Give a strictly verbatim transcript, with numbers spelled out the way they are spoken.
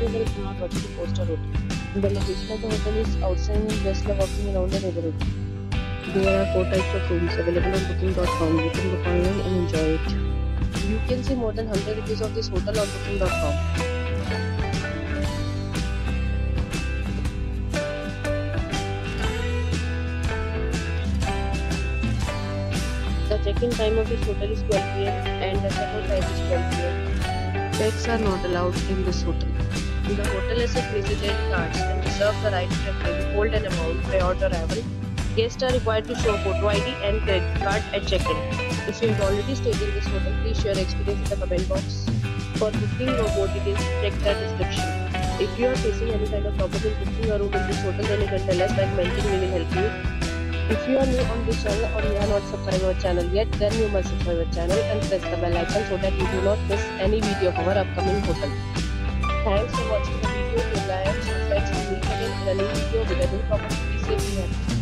Hotel Tanat Valley Poster Hotel. The location of the hotel is outside and guests love walking around the neighborhood. There are four types of rooms available on booking dot com. You can book online and enjoy it. You can see more than one hundred reviews of this hotel on booking dot com. The check-in time of this hotel is twelve p m and the check-out time is twelve p m Pets are not allowed in this hotel. The hotel accepts Visa debit cards and reserves the right to temporarily hold an amount prior to arrival. Guests are required to show photo I D and credit card at check-in. If you have already stayed in this hotel, please share your experience in the comment box. For booking or more details, check the description. If you are facing any kind of problem in booking a room in this hotel, then you can tell us by commenting. We will help you. If you are new on this channel or you are not subscribed our channel yet, then you must subscribe our channel and press the bell icon so that you do not miss any video of our upcoming hotel. Thanks for watching the video till the end. So friends, we will meet again in a new video with a new property. Be safe and happy.